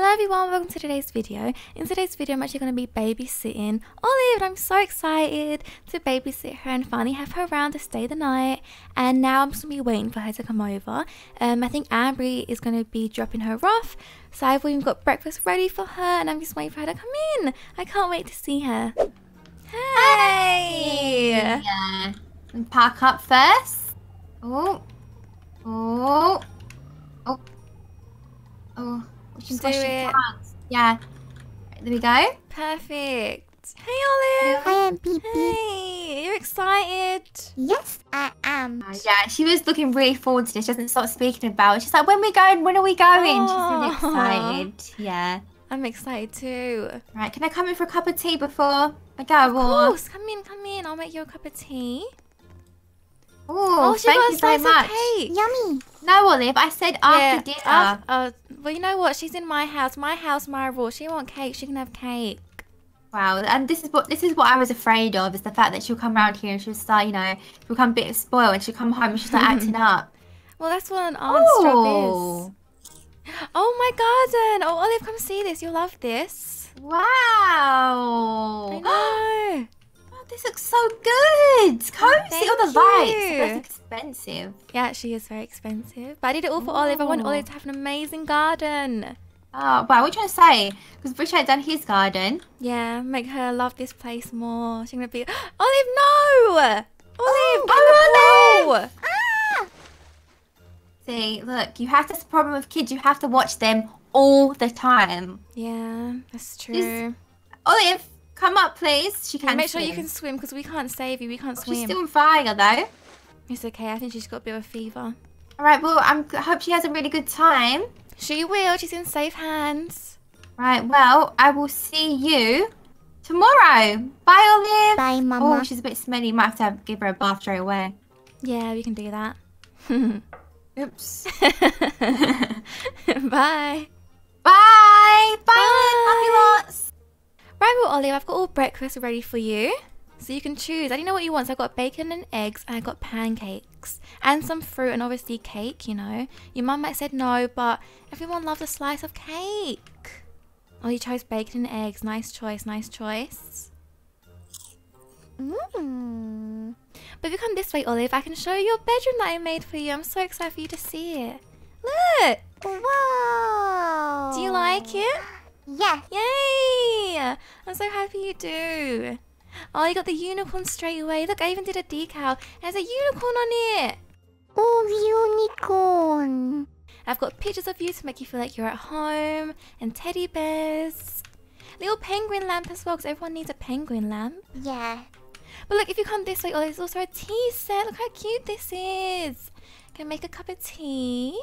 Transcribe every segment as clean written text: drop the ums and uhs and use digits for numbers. Hello everyone, welcome to today's video. In today's video I'm actually going to be babysitting Olive and I'm so excited to babysit her and finally have her around to stay the night. And now I'm just going to be waiting for her to come over. I think Amberry is going to be dropping her off, so I've even got breakfast ready for her and I'm just waiting for her to come in. I can't wait to see her. Hey! Yeah. And park up first. Oh. You can do it. Yeah. Right, there we go. Perfect. Hey, Olive. Hi, Beep. Hey, you're excited? Yes, I am. Yeah, she was looking really forward to this. She doesn't stop speaking about it. She's like, when are we going? When are we going? Oh. She's really excited. Yeah. I'm excited too. Right, can I come in for a cup of tea before I go? Of course. Come in. I'll make you a cup of tea. Ooh, oh, thank you so much. Cake. Yummy. No, Olive, I said after dinner. Well, you know what? She's in my house, my rules. She wants cake. She can have cake. Wow, and this is what I was afraid of, is the fact that she'll come around here and she'll start, you know, become a bit spoiled and she'll come home and she'll start acting up. Well, that's what an aunt's job is. Oh, my garden. Oh, Olive, come see this. You'll love this. Wow. I know. This looks so good. Can't see all the lights. That's expensive. Yeah, she is very expensive. But I did it all for Olive. I want Olive to have an amazing garden. Oh, wow. What are you trying to say? Because Richard had done his garden. Yeah, make her love this place more. She's going to be... Olive, no! Olive, Olive! Ah! See, look, you have this problem with kids. You have to watch them all the time. Yeah, that's true. Just... Olive... Come up, please. She can make sure you can swim, because we can't save you. We can't swim. She's still on fire, though. It's okay. I think she's got a bit of a fever. All right. Well, I hope she has a really good time. She will. She's in safe hands. Right. Well, I will see you tomorrow. Bye, Olive. Bye, Mama. Oh, she's a bit smelly. You might have to give her a bath straight away. Yeah, we can do that. Oops. Bye. Bye. Bye. Puppy lots. Right, well, Olive, I've got all breakfast ready for you, so you can choose. I didn't know what you want, so I got bacon and eggs, and I got pancakes, and some fruit, and obviously cake, you know. Your mum might have said no, but everyone loves a slice of cake. Oh, you chose bacon and eggs. Nice choice, nice choice. Mmm. But if you come this way, Olive, I can show you your bedroom that I made for you. I'm so excited for you to see it. Look! Wow! Do you like it? Yes. Yay! I'm so happy you do. Oh, you got the unicorn straight away. Look, I even did a decal. It has a unicorn on it. Oh, unicorn. I've got pictures of you to make you feel like you're at home. And teddy bears. Little penguin lamp as well, because everyone needs a penguin lamp. Yeah. But look, if you come this way, oh, there's also a tea set. Look how cute this is. Can make a cup of tea.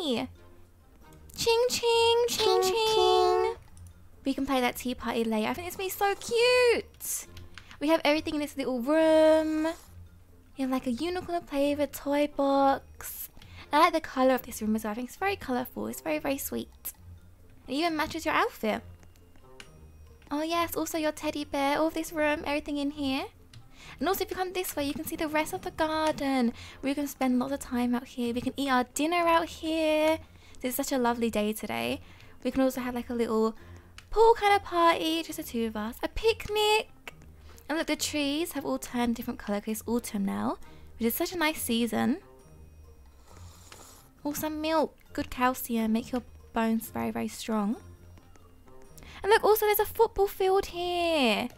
Yay! Ching, ching, ching, ching. We can play that tea party later. I think it's going to be so cute. We have everything in this little room. You have like a unicorn to play with, a toy box. I like the colour of this room as well. I think it's very colourful. It's very, very sweet. It even matches your outfit. Oh yes, also your teddy bear, all of this room, everything in here. And also if you come this way, you can see the rest of the garden. We can spend lots of time out here. We can eat our dinner out here. It's such a lovely day today. We can also have like a little pool kind of party, just the two of us. A picnic. And look, the trees have all turned different colour because it's autumn now, which is such a nice season. Oh, some milk. Good calcium. Make your bones very, very strong. And look, also there's a football field here.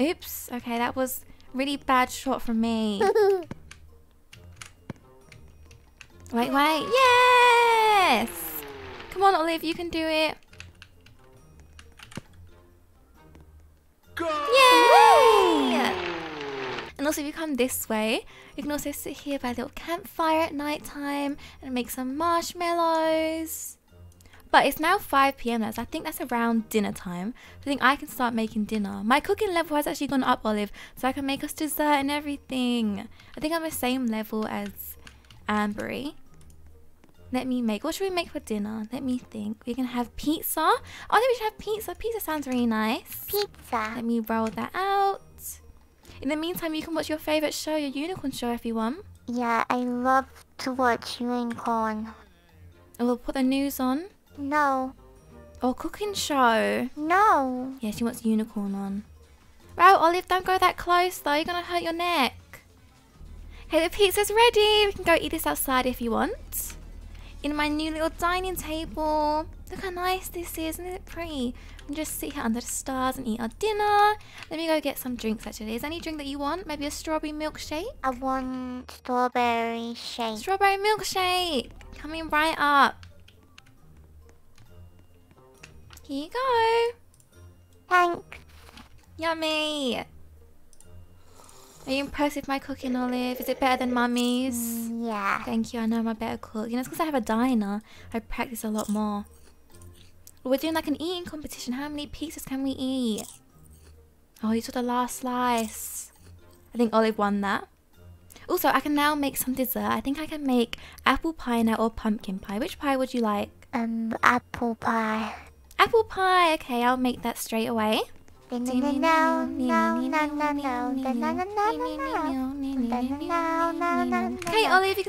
Oops. Okay, that was a really bad shot from me. Wait. Yes! Come on, Olive, you can do it. Go! Yay! And also, if you come this way, you can also sit here by a little campfire at night time and make some marshmallows. But it's now 5 PM, so I think that's around dinner time. I think I can start making dinner. My cooking level has actually gone up, Olive, so I can make us dessert and everything. I think I'm the same level as Amberry. Let me make. What should we make for dinner? Let me think. We can have pizza. Oh, I think we should have pizza. Pizza sounds really nice. Pizza. Let me roll that out. In the meantime, you can watch your favourite show, your unicorn show, if you want. Yeah, I love to watch unicorn. And we'll put the news on. No. Or cooking show. No. Yeah, she wants unicorn on. Right, Olive, don't go that close though. You're going to hurt your neck. Hey, the pizza's ready. We can go eat this outside if you want. In my new little dining table. Look how nice this is. Isn't it pretty? And just sit here under the stars and eat our dinner. Let me go get some drinks actually. Is there any drink that you want? Maybe a strawberry milkshake? I want strawberry shake. Strawberry milkshake. Coming right up. Here you go. Thanks. Yummy. Are you impressed with my cooking, Olive? Is it better than Mummy's? Yeah. Thank you. I know I'm a better cook. You know, it's because I have a diner. I practice a lot more. We're doing like an eating competition. How many pizzas can we eat? Oh, you took the last slice. I think Olive won that. Also, I can now make some dessert. I think I can make apple pie now or pumpkin pie. Which pie would you like? Apple pie. Apple pie. Okay, I'll make that straight away. Okay, Olive, you can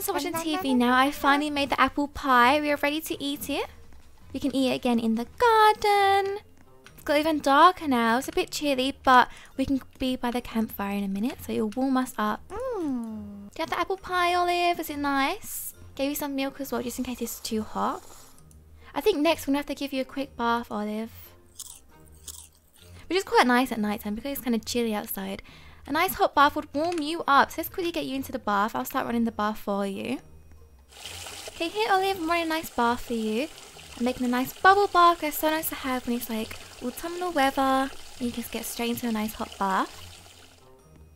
stop watching TV now. I finally made the apple pie. We are ready to eat it. We can eat it again in the garden. It's got even darker now. It's a bit chilly, but we can be by the campfire in a minute, so it'll warm us up. Mm. Do you have the apple pie, Olive? Is it nice? Gave you some milk as well, just in case it's too hot. I think next we're going to have to give you a quick bath, Olive. Which is quite nice at night time because it's kind of chilly outside. A nice hot bath would warm you up. So let's quickly get you into the bath. I'll start running the bath for you. Okay, here, Olive, I'm running a nice bath for you. I'm making a nice bubble bath. It's so nice to have when it's like autumnal weather. You just get straight into a nice hot bath.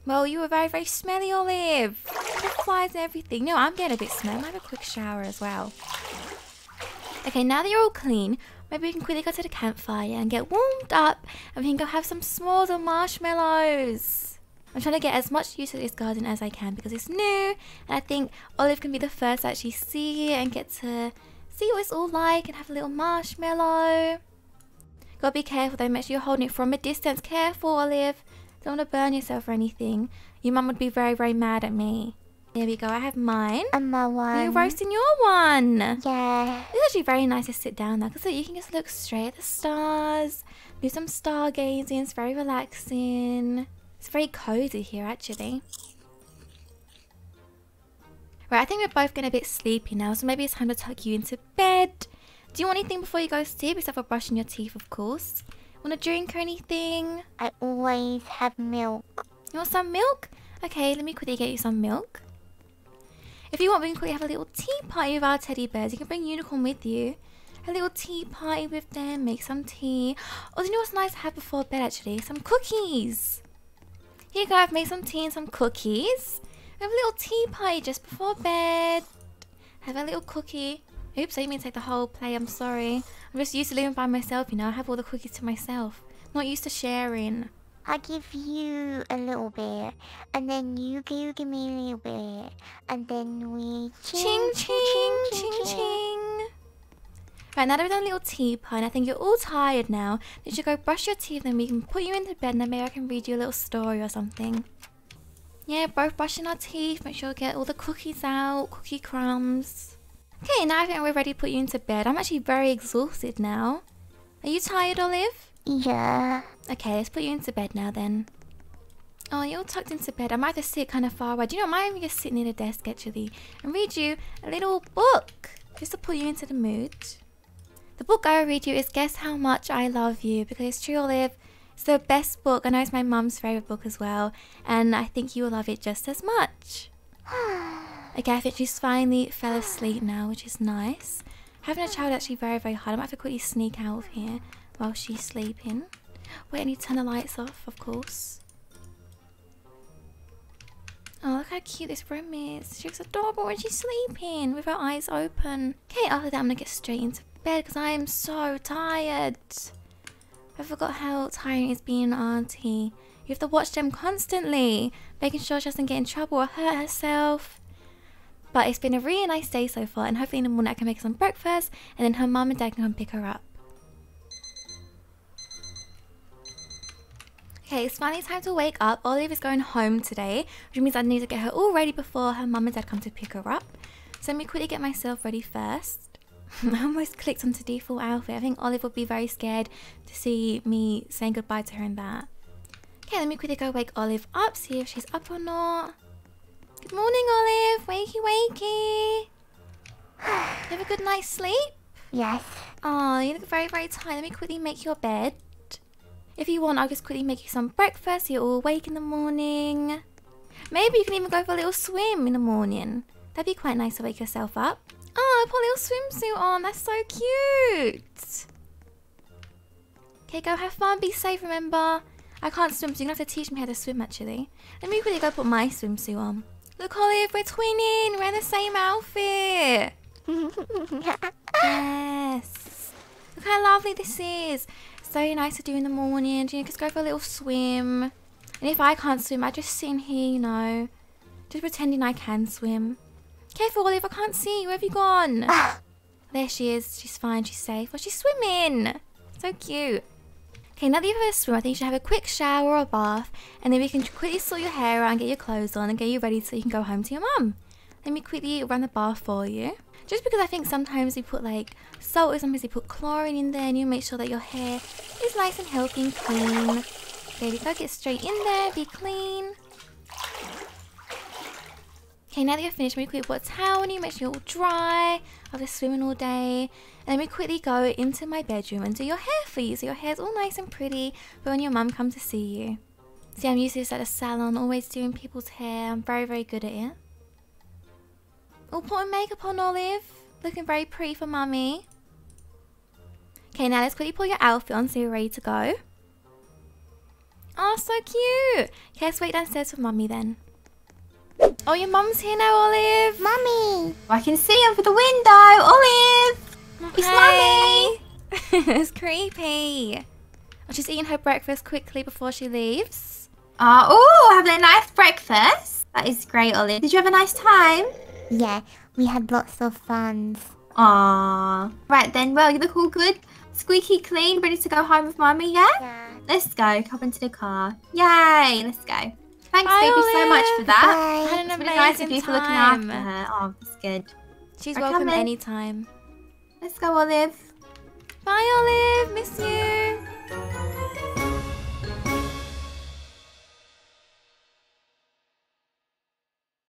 Well, you were very, very smelly, Olive. Flies and everything. No, I'm getting a bit smelly. I might have a quick shower as well. Okay, now that you're all clean, maybe we can quickly go to the campfire and get warmed up, and we can go have some s'mores or marshmallows. I'm trying to get as much use of this garden as I can because it's new, and I think Olive can be the first to actually see it and get to see what it's all like and have a little marshmallow. Gotta be careful though, make sure you're holding it from a distance. Careful, Olive. Don't want to burn yourself or anything. Your mum would be very, very mad at me. There we go, I have mine. And my one. You're roasting your one. Yeah. It's actually very nice to sit down now because you can just look straight at the stars, do some stargazing, it's very relaxing. It's very cozy here actually. Right, I think we're both getting a bit sleepy now, so maybe it's time to tuck you into bed. Do you want anything before you go to sleep, except for brushing your teeth of course? Want a drink or anything? I always have milk. You want some milk? Okay, let me quickly get you some milk. If you want, we can quickly have a little tea party with our teddy bears. You can bring Unicorn with you. A little tea party with them, make some tea. Oh, do you know what's nice to have before bed actually? Some cookies. Here you go, I've made some tea and some cookies. We have a little tea party just before bed. Have a little cookie. Oops, I didn't mean to take the whole plate, I'm sorry. I'm just used to living by myself, you know. I have all the cookies to myself. I'm not used to sharing. I give you a little bit, and then you give me a little bit, and then we ching, ching, ching, ching, ching, ching. Right, now that we've done a little tea party, I think you're all tired now. You should go brush your teeth, then we can put you into bed, and then maybe I can read you a little story or something. Yeah, both brushing our teeth, make sure we get all the cookies out, cookie crumbs. Okay, now I think we're ready to put you into bed. I'm actually very exhausted now. Are you tired, Olive? Yeah. Okay, let's put you into bed now then. Oh, you're all tucked into bed. I might just sit kind of far away. Do you not mind just sitting at a desk actually and read you a little book just to put you into the mood? The book I will read you is Guess How Much I Love You, because it's true, Olive. It's the best book. I know it's my mum's favourite book as well, and I think you will love it just as much. Okay, I think she's finally fell asleep now, which is nice. Having a child is actually very, very hard. I might have to quickly sneak out of here while she's sleeping. Wait, I need to turn the lights off, of course. Oh, look how cute this room is. She looks adorable when she's sleeping with her eyes open. Okay, after that I'm gonna get straight into bed because I am so tired. I forgot how tiring it's being an auntie. You have to watch them constantly, making sure she doesn't get in trouble or hurt herself. But it's been a really nice day so far, and hopefully in the morning I can make some breakfast and then her mum and dad can come pick her up. Okay, it's finally time to wake up. Olive is going home today, which means I need to get her all ready before her mum and dad come to pick her up. So let me quickly get myself ready first. I almost clicked onto default outfit. I think Olive would be very scared to see me saying goodbye to her in that. Okay, let me quickly go wake Olive up, see if she's up or not. Good morning, Olive. Wakey, wakey. Have a good night's sleep? Yes. Oh, you look very, very tired. Let me quickly make your bed. If you want, I'll just quickly make you some breakfast so you're all awake in the morning. Maybe you can even go for a little swim in the morning. That'd be quite nice to wake yourself up. Oh, put a little swimsuit on. That's so cute. Okay, go have fun. Be safe, remember. I can't swim, so you're going to have to teach me how to swim, actually. Let me quickly go put my swimsuit on. Look, Olive, we're twinning. We're in the same outfit. Yes. Look how lovely this is. So nice to do in the morning, you know, just go for a little swim. And if I can't swim, I just sit in here, you know, just pretending I can swim. Careful, Olive, I can't see you. Where have you gone? There she is. She's fine. She's safe. Oh, she's swimming. So cute. Okay, now that you've had a swim, I think you should have a quick shower or a bath, and then we can quickly sort your hair out and get your clothes on and get you ready so you can go home to your mum. Let me quickly run the bath for you. Just because I think sometimes we put like salt or sometimes we put chlorine in there, and you make sure that your hair is nice and healthy and clean. There we go, get straight in there, be clean. Okay, now that you're finished, we quickly put a towel on you, make sure you're all dry. I've been swimming all day. And then we quickly go into my bedroom and do your hair for you. So your hair's all nice and pretty for when your mum comes to see you. See, I'm used to this at a salon, always doing people's hair. I'm very, very good at it. All putting makeup on, Olive. Looking very pretty for mummy. Okay, now let's quickly put your outfit on so you're ready to go. Oh, so cute. Okay, let's wait downstairs for mummy then. Oh, your mum's here now, Olive. Mummy. I can see over the window. Olive. Okay. It's mummy. It's creepy. Oh, she's eating her breakfast quickly before she leaves. Oh, having a nice breakfast. That is great, Olive. Did you have a nice time? Yeah, we had lots of fun. Aww. Right then, well, you look all good. Squeaky clean, ready to go home with mummy, yeah? Yeah. Let's go. Hop into the car. Yay, let's go. Thanks, Bye, baby, Olive. So much for that. Had an amazing really nice of you for looking after her. Oh, that's good. She's welcome anytime. Let's go, Olive. Bye, Olive. Miss you.